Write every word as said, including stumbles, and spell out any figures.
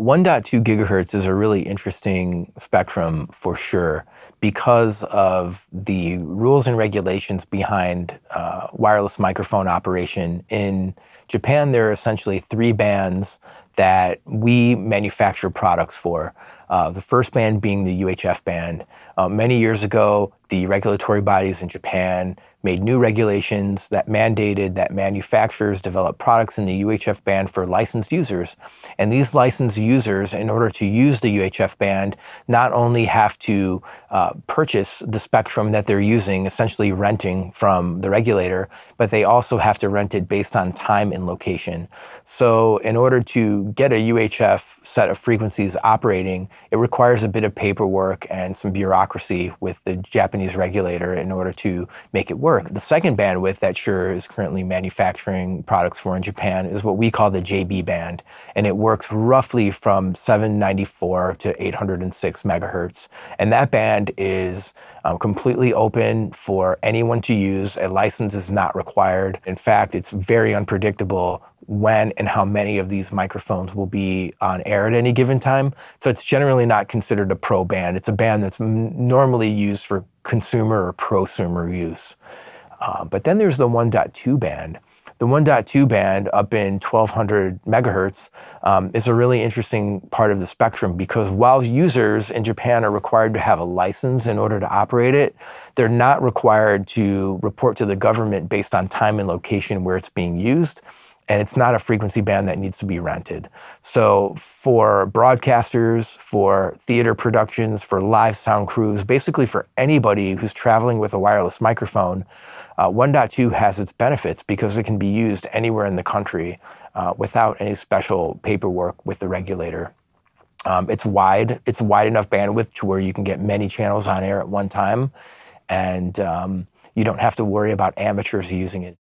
one point two gigahertz is a really interesting spectrum for Shure because of the rules and regulations behind uh, wireless microphone operation. In Japan, there are essentially three bands that we manufacture products for. Uh, the first band being the U H F band. Uh, many years ago, the regulatory bodies in Japan made new regulations that mandated that manufacturers develop products in the U H F band for licensed users. And these licensed users, in order to use the U H F band, not only have to uh, purchase the spectrum that they're using, essentially renting from the regulator, but they also have to rent it based on time and location. So in order to get a U H F set of frequencies operating, it requires a bit of paperwork and some bureaucracy with the Japanese regulator in order to make it work. The second bandwidth that Shure is currently manufacturing products for in Japan is what we call the J B band, and it works roughly from seven ninety-four to eight hundred six megahertz. And that band is um, completely open for anyone to use. A license is not required. In fact, it's very unpredictable when and how many of these microphones will be on air at any given time. So it's generally not considered a pro band. It's a band that's normally used for consumer or prosumer use. Uh, but then there's the one point two band. The one point two band up in twelve hundred megahertz um, is a really interesting part of the spectrum because while users in Japan are required to have a license in order to operate it, they're not required to report to the government based on time and location where it's being used. And it's not a frequency band that needs to be rented. So for broadcasters, for theater productions, for live sound crews, basically for anybody who's traveling with a wireless microphone, uh, one point two has its benefits because it can be used anywhere in the country uh, without any special paperwork with the regulator. Um, it's wide. It's wide enough bandwidth to where you can get many channels on air at one time, and um, you don't have to worry about amateurs using it.